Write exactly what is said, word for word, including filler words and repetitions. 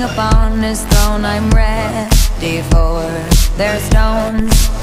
upon his throne. I'm ready for their stones.